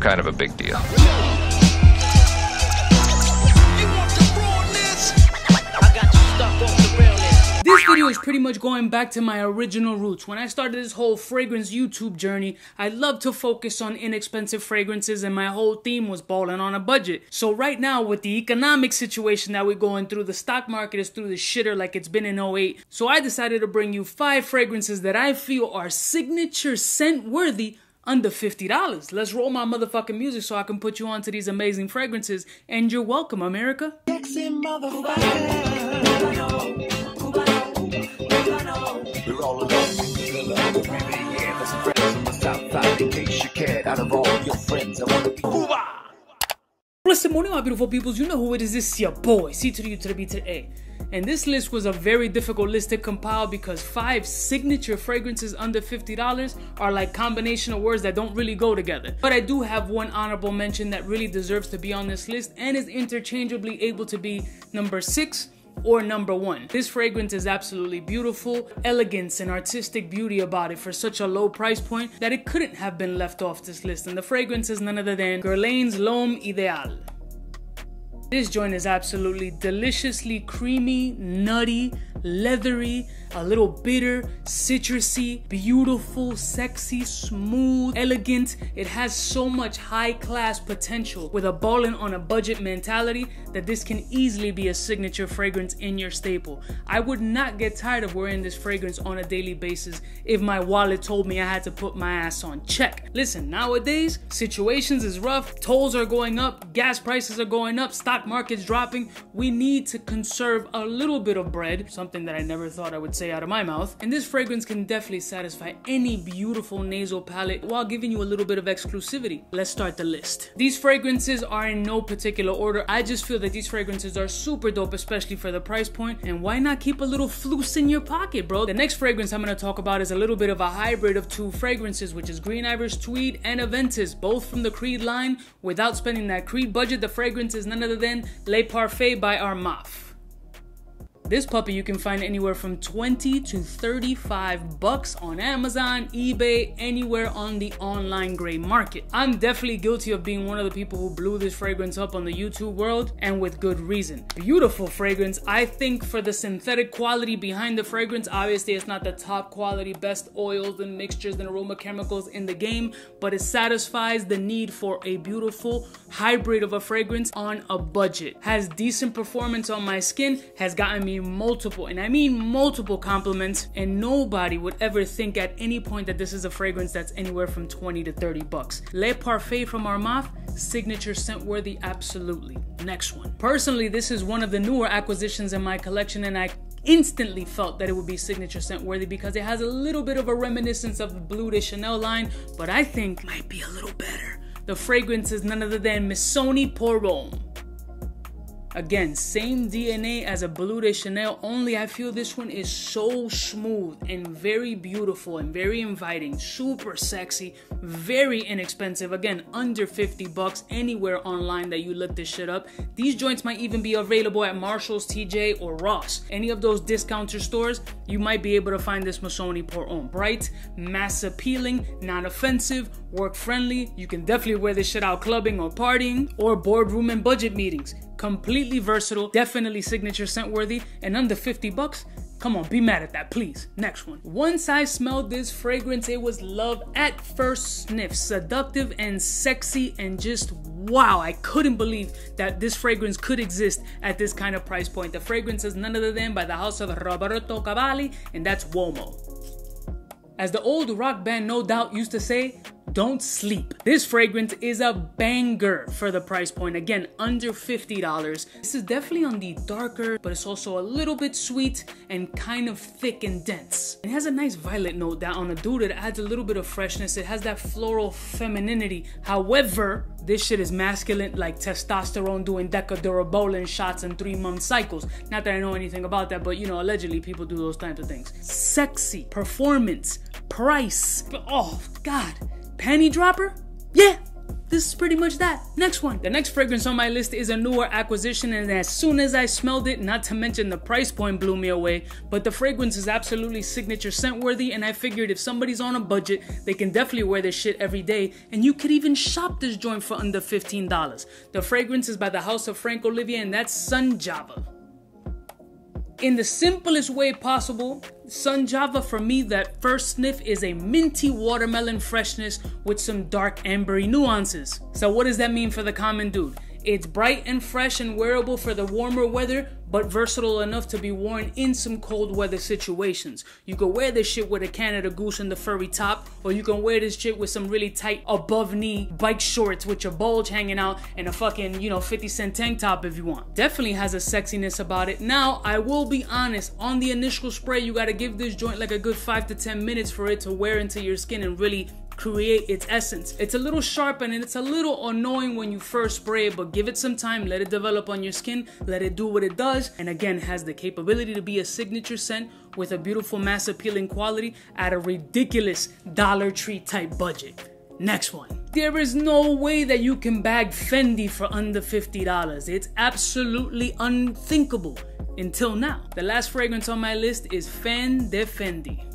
kind of a big deal. This video is pretty much going back to my original roots. When I started this whole fragrance YouTube journey, I loved to focus on inexpensive fragrances and my whole theme was balling on a budget. So right now with the economic situation that we're going through, the stock market is through the shitter like it's been in 08. So I decided to bring you 5 fragrances that I feel are signature scent worthy under $50. Let's roll my motherfucking music so I can put you onto these amazing fragrances, and you're welcome, America. Sexy motherfucker. We're all alone together every year. There's some friends from the South Side, in case you cared. Out of all your friends, I wanna be Bless the morning, my beautiful peoples. You know who it is. This is your boy, C to the U to the B to the A. And this list was a very difficult list to compile because 5 signature fragrances under $50 are like combination of words that don't really go together. But I do have one honorable mention that really deserves to be on this list and is interchangeably able to be number 6 or number 1. This fragrance is absolutely beautiful. Elegance and artistic beauty about it for such a low price point that it couldn't have been left off this list. And the fragrance is none other than Guerlain's L'Homme Ideal. This joint is absolutely deliciously creamy, nutty, leathery, a little bitter, citrusy, beautiful, sexy, smooth, elegant. It has so much high class potential with a ballin' on a budget mentality that this can easily be a signature fragrance in your staple. I would not get tired of wearing this fragrance on a daily basis if my wallet told me I had to put my ass on check. Listen, nowadays, situations is rough, tolls are going up, gas prices are going up, stock market's dropping. We need to conserve a little bit of bread, something that I never thought I would say out of my mouth, and this fragrance can definitely satisfy any beautiful nasal palette while giving you a little bit of exclusivity. Let's start the list. These fragrances are in no particular order. I just feel that these fragrances are super dope, especially for the price point, and why not keep a little floose in your pocket, bro? The next fragrance I'm gonna talk about is a little bit of a hybrid of 2 fragrances, which is Green Irish Tweed and Aventus, both from the Creed line. Without spending that Creed budget, the fragrance is none other than Le Parfait by Armaf. This puppy you can find anywhere from 20 to 35 bucks on Amazon, eBay, anywhere on the online gray market. I'm definitely guilty of being one of the people who blew this fragrance up on the YouTube world, and with good reason. Beautiful fragrance. I think for the synthetic quality behind the fragrance, obviously it's not the top quality, best oils and mixtures and aroma chemicals in the game, but it satisfies the need for a beautiful hybrid of a fragrance on a budget. Has decent performance on my skin, has gotten me multiple, and I mean multiple compliments, and nobody would ever think at any point that this is a fragrance that's anywhere from 20 to 30 bucks. Le Parfait from Armaf, signature scent worthy, absolutely. Next one. Personally, this is one of the newer acquisitions in my collection, and I instantly felt that it would be signature scent worthy because it has a little bit of a reminiscence of the Bleu de Chanel line, but I think might be a little better. The fragrance is none other than Missoni Pour Homme. Again, same DNA as a Bleu de Chanel, only I feel this one is so smooth and very beautiful and very inviting, super sexy, very inexpensive. Again, under 50 bucks anywhere online that you look this shit up. These joints might even be available at Marshall's, TJ, or Ross. Any of those discounter stores, you might be able to find this Missoni Pour Homme. Bright, mass appealing, non-offensive, work-friendly. You can definitely wear this shit out clubbing or partying or boardroom and budget meetings. Completely versatile, definitely signature scent worthy, and under 50 bucks, come on, be mad at that, please. Next one. Once I smelled this fragrance, it was love at first sniff. Seductive and sexy and just wow, I couldn't believe that this fragrance could exist at this kind of price point. The fragrance is none other than by the house of Roberto Cavalli, and that's Uomo. As the old rock band No Doubt used to say, don't sleep. This fragrance is a banger for the price point. Again, under $50. This is definitely on the darker, but it's also a little bit sweet and kind of thick and dense. It has a nice violet note that on a dude, it adds a little bit of freshness. It has that floral femininity. However, this shit is masculine, like testosterone doing decadurabolin shots in 3-month cycles. Not that I know anything about that, but you know, allegedly people do those types of things. Sexy, performance, price. Oh, God. Penny dropper? Yeah, this is pretty much that. Next one. The next fragrance on my list is a newer acquisition, and as soon as I smelled it, not to mention the price point blew me away, but the fragrance is absolutely signature scent worthy, and I figured if somebody's on a budget, they can definitely wear this shit every day, and you could even shop this joint for under $15. The fragrance is by the house of Frank Olivia, and that's Sun Java. In the simplest way possible, Sun Java, for me, that first sniff is a minty watermelon freshness with some dark ambery nuances. So what does that mean for the common dude? It's bright and fresh and wearable for the warmer weather, but versatile enough to be worn in some cold weather situations. You can wear this shit with a Canada Goose and the furry top, or you can wear this shit with some really tight above knee bike shorts with your bulge hanging out and a fucking, you know, 50-cent tank top if you want. Definitely has a sexiness about it. Now, I will be honest, on the initial spray, you gotta give this joint like a good 5 to 10 minutes for it to wear into your skin and really create its essence. It's a little sharp and it's a little annoying when you first spray it, but give it some time, let it develop on your skin, let it do what it does, and again, has the capability to be a signature scent with a beautiful mass appealing quality at a ridiculous Dollar Tree type budget. Next one. There is no way that you can bag Fendi for under $50. It's absolutely unthinkable until now. The last fragrance on my list is Fan Di Fendi.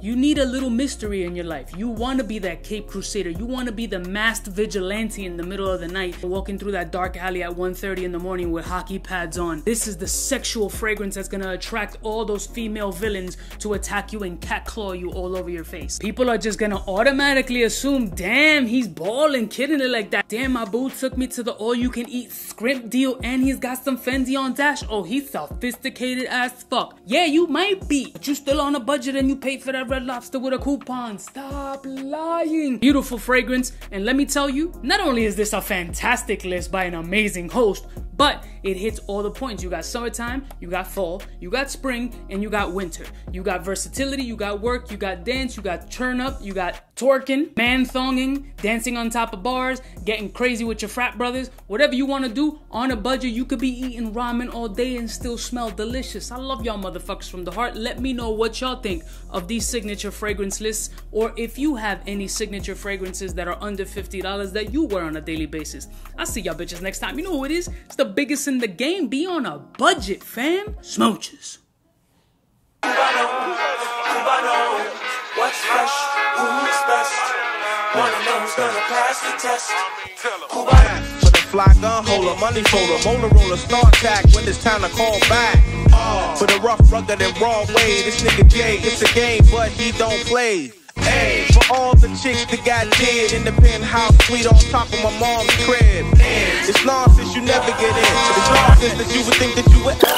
You need a little mystery in your life. You want to be that Cape Crusader. You want to be the masked vigilante in the middle of the night, walking through that dark alley at 1:30 in the morning with hockey pads on. This is the sexual fragrance that's going to attract all those female villains to attack you and catclaw you all over your face. People are just going to automatically assume, damn, he's balling, kidding it like that. Damn, my boo took me to the all-you-can-eat scrimp deal and he's got some Fendi on dash. Oh, he's sophisticated as fuck. Yeah, you might be, but you still on a budget and you paid for that Red Lobster with a coupon. Stop lying. Beautiful fragrance, and let me tell you, not only is this a fantastic list by an amazing host, but it hits all the points. You got summertime, you got fall, you got spring, and you got winter. You got versatility, you got work, you got dance, you got turn up, you got twerking, man-thonging, dancing on top of bars, getting crazy with your frat brothers, whatever you want to do on a budget. You could be eating ramen all day and still smell delicious. I love y'all motherfuckers from the heart. Let me know what y'all think of these signature fragrance lists, or if you have any signature fragrances that are under $50 that you wear on a daily basis. I'll see y'all bitches next time. You know who it is? It's the biggest in the game. Be on a budget, fam. Smooches. What's fresh? Who's best? One of them's gonna pass the test. With a fly gun holder, money folder, molar roller, star tack when it's time to call back. For the rough, rugged, and raw way, this nigga Jay, it's a game, but he don't play. Hey, for all the chicks that got dead in the penthouse suite on top of my mom's crib. It's nonsense you never get in. It's nonsense that you would think that you would ever.